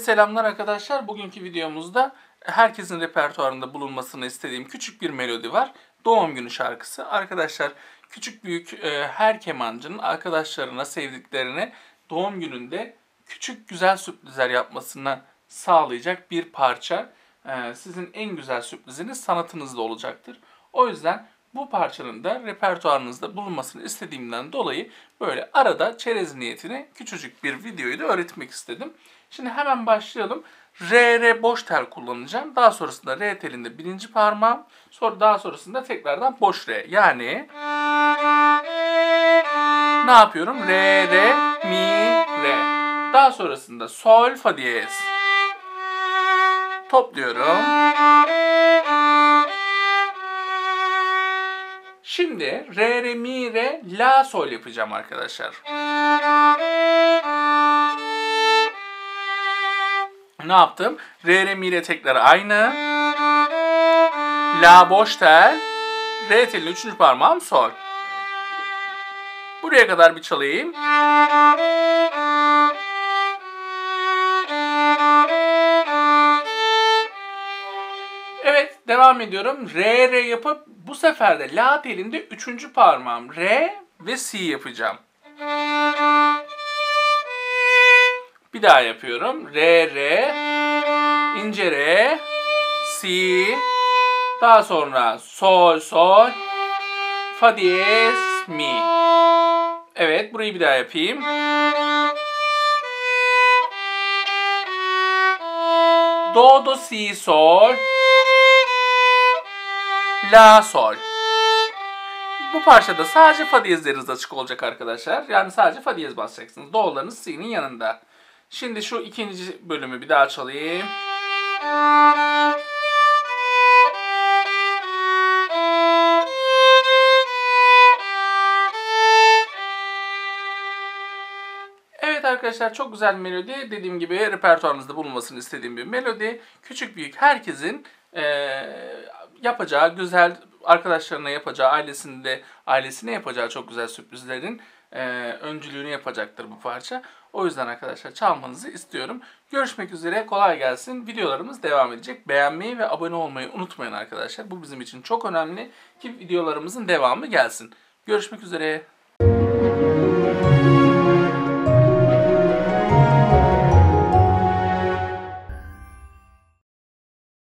Herkese selamlar arkadaşlar. Bugünkü videomuzda herkesin repertuarında bulunmasını istediğim küçük bir melodi var. Doğum günü şarkısı. Arkadaşlar küçük büyük her kemancının arkadaşlarına, sevdiklerine doğum gününde küçük güzel sürprizler yapmasını sağlayacak bir parça. Sizin en güzel sürpriziniz sanatınızda olacaktır. O yüzden bu parçanın da repertuarınızda bulunmasını istediğimden dolayı böyle arada çerez niyetine küçücük bir videoyu da öğretmek istedim. Şimdi hemen başlayalım. R boş tel kullanacağım. Daha sonrasında R telinde birinci parmağım. Sonra daha sonrasında tekrardan boş R. Yani ne yapıyorum? R, R, Mi, R. Daha sonrasında Sol, Fa diyez. Topluyorum. Şimdi re, re, mi, re, la, sol yapacağım arkadaşlar. Ne yaptım? Re, re, mi, re tekrar aynı. La boş tel. Re telin üçüncü parmağım sol. Buraya kadar bir çalayım. Evet, devam ediyorum. Re, re yapıp bu sefer de la telinde üçüncü parmağım re ve si yapacağım. Bir daha yapıyorum. Re, re, ince re, si, daha sonra sol, sol, fa diyez, mi. Evet, burayı bir daha yapayım. Do, do, si, sol. La, sol. Bu parçada sadece fa diyezleriniz açık olacak arkadaşlar. Yani sadece fa diyez basacaksınız. Do'larınız si'nin yanında. Şimdi şu ikinci bölümü bir daha çalayım. Evet arkadaşlar, çok güzel melodi. Dediğim gibi repertuarınızda bulunmasını istediğim bir melodi. Küçük büyük herkesin yapacağı güzel, arkadaşlarına yapacağı, ailesine yapacağı çok güzel sürprizlerin öncülüğünü yapacaktır bu parça. O yüzden arkadaşlar çalmanızı istiyorum. Görüşmek üzere, kolay gelsin. Videolarımız devam edecek. Beğenmeyi ve abone olmayı unutmayın arkadaşlar. Bu bizim için çok önemli ki videolarımızın devamı gelsin. Görüşmek üzere.